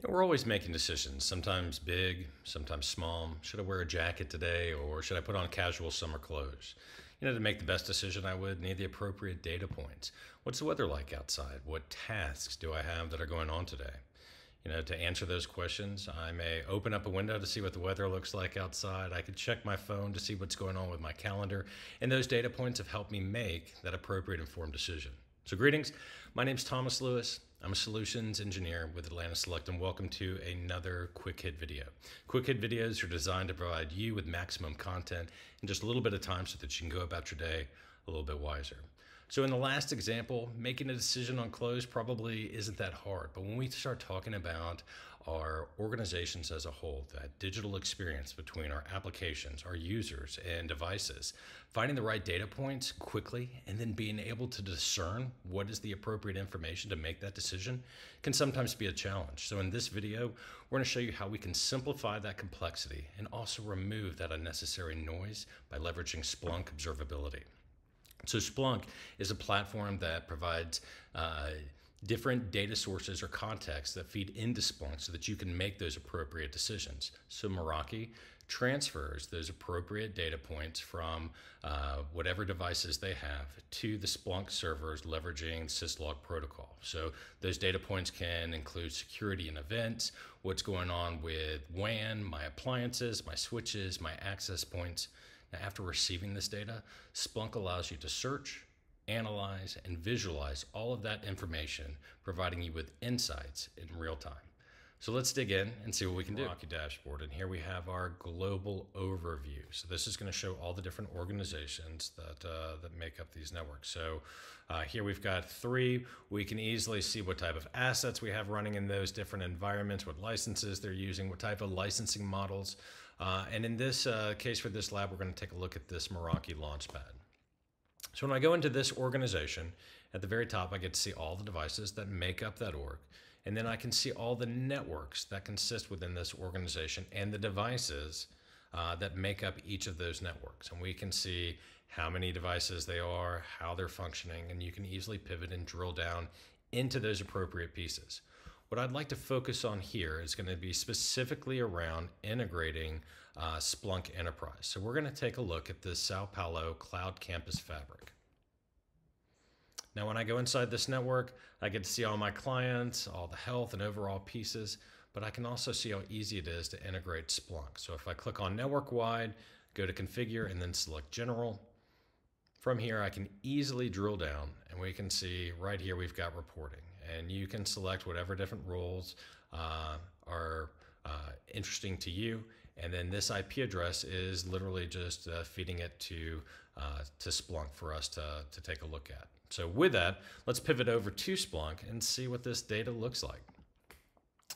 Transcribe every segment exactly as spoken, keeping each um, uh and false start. You know, we're always making decisions, sometimes big, sometimes small. Should I wear a jacket today, or should I put on casual summer clothes? You know, to make the best decision I would need the appropriate data points. What's the weather like outside? What tasks do I have that are going on today? You know, to answer those questions, I may open up a window to see what the weather looks like outside. I could check my phone to see what's going on with my calendar. And those data points have helped me make that appropriate informed decision. So greetings, my name's Thomas Lewis. I'm a solutions engineer with Atlanta Select, and welcome to another quick hit video. Quick hit videos are designed to provide you with maximum content in just a little bit of time so that you can go about your day a little bit wiser. So in the last example, making a decision on clothes probably isn't that hard, but when we start talking about our organizations as a whole, that digital experience between our applications, our users, and devices, finding the right data points quickly and then being able to discern what is the appropriate information to make that decision can sometimes be a challenge. So in this video, we're going to show you how we can simplify that complexity and also remove that unnecessary noise by leveraging Splunk observability. So Splunk is a platform that provides uh, different data sources or contexts that feed into Splunk so that you can make those appropriate decisions. So Meraki transfers those appropriate data points from uh, whatever devices they have to the Splunk servers leveraging Syslog protocol. So those data points can include security and events, what's going on with W A N, my appliances, my switches, my access points. Now, after receiving this data, Splunk allows you to search, analyze, and visualize all of that information, providing you with insights in real time. So let's dig in and see what we can do. Meraki dashboard, and here we have our global overview. So this is going to show all the different organizations that uh, that make up these networks. So uh, here we've got three. We can easily see what type of assets we have running in those different environments, what licenses they're using, what type of licensing models. Uh, and in this uh, case for this lab, we're going to take a look at this Meraki Launchpad. So when I go into this organization, at the very top, I get to see all the devices that make up that org. And then I can see all the networks that consist within this organization and the devices uh, that make up each of those networks. And we can see how many devices they are, how they're functioning, and you can easily pivot and drill down into those appropriate pieces. What I'd like to focus on here is going to be specifically around integrating uh, Splunk Enterprise. So we're going to take a look at the Sao Paulo Cloud Campus Fabric. Now, when I go inside this network, I get to see all my clients, all the health and overall pieces, but I can also see how easy it is to integrate Splunk. So if I click on network-wide, go to configure, and then select general, from here I can easily drill down, and we can see right here we've got reporting. And you can select whatever different roles uh, are uh, interesting to you. And then this I P address is literally just uh, feeding it to, uh, to Splunk for us to, to take a look at. So with that, let's pivot over to Splunk and see what this data looks like.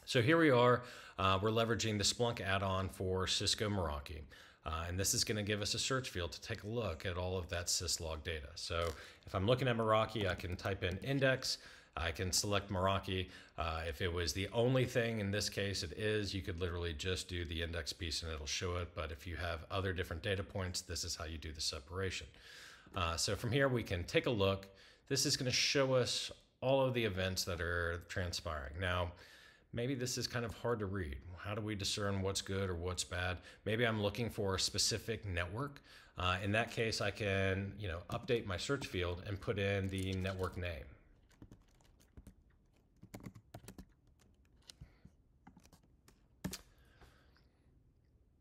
So here we are. Uh, we're leveraging the Splunk add-on for Cisco Meraki. Uh, and this is going to give us a search field to take a look at all of that syslog data. So if I'm looking at Meraki, I can type in index. I can select Meraki. Uh, if it was the only thing, in this case it is, you could literally just do the index piece and it'll show it. But if you have other different data points, this is how you do the separation. Uh, so from here we can take a look. This is going to show us all of the events that are transpiring. Now, maybe this is kind of hard to read. How do we discern what's good or what's bad? Maybe I'm looking for a specific network. Uh, in that case, I can, you know, update my search field and put in the network name.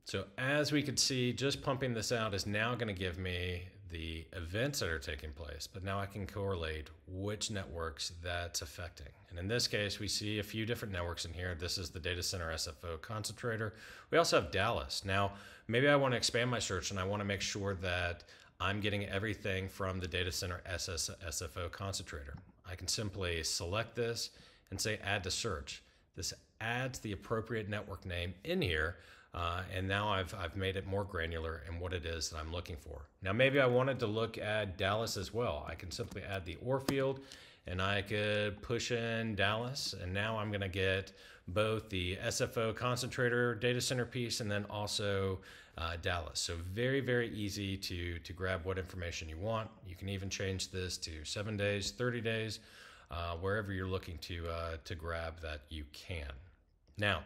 So as we could see, just pumping this out is now going to give me the events that are taking place, but now I can correlate which networks that's affecting. And in this case, we see a few different networks in here. This is the data center S F O concentrator. We also have Dallas. Now, maybe I want to expand my search and I want to make sure that I'm getting everything from the data center S F O concentrator. I can simply select this and say add to search. This adds the appropriate network name in here. Uh, and now I've, I've made it more granular in what it is that I'm looking for. Now, maybe I wanted to look at Dallas as well. I can simply add the or field and I could push in Dallas. And now I'm going to get both the S F O concentrator data center piece and then also uh, Dallas. So very, very easy to, to grab what information you want. You can even change this to seven days, thirty days, uh, wherever you're looking to, uh, to grab that you can. Now,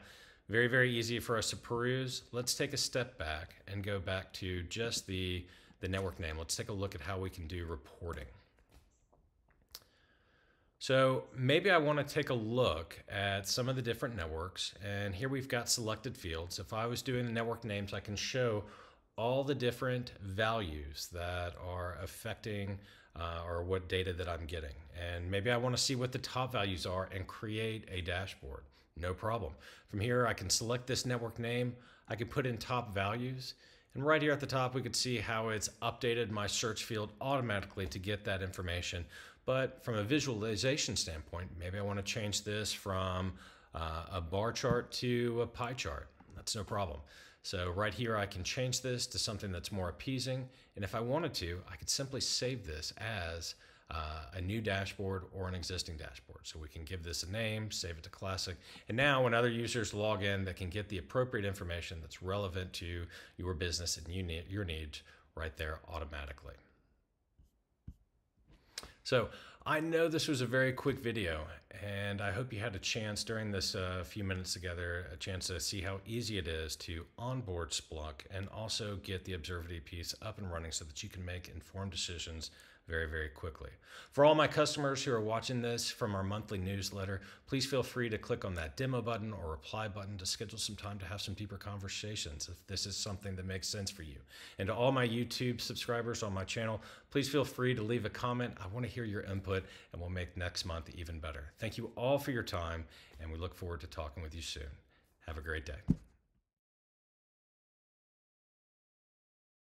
very, very easy for us to peruse. Let's take a step back and go back to just the, the network name. Let's take a look at how we can do reporting. So maybe I want to take a look at some of the different networks, and here we've got selected fields. If I was doing the network names, I can show all the different values that are affecting uh, or what data that I'm getting. And maybe I want to see what the top values are and create a dashboard. No problem. From here, I can select this network name. I can put in top values. And right here at the top, we could see how it's updated my search field automatically to get that information. But from a visualization standpoint, maybe I want to change this from uh, a bar chart to a pie chart. That's no problem. So right here, I can change this to something that's more appeasing. And if I wanted to, I could simply save this as uh, a new dashboard or an existing dashboard. So we can give this a name, save it to classic. And now when other users log in, they can get the appropriate information that's relevant to your business and you need, your needs right there automatically. So I know this was a very quick video, and I hope you had a chance during this uh, few minutes together, a chance to see how easy it is to onboard Splunk and also get the observability piece up and running so that you can make informed decisions very, very quickly. For all my customers who are watching this from our monthly newsletter, please feel free to click on that demo button or reply button to schedule some time to have some deeper conversations if this is something that makes sense for you. And to all my YouTube subscribers on my channel, please feel free to leave a comment. I want to hear your input, and we'll make next month even better. Thank you all for your time, and we look forward to talking with you soon. Have a great day.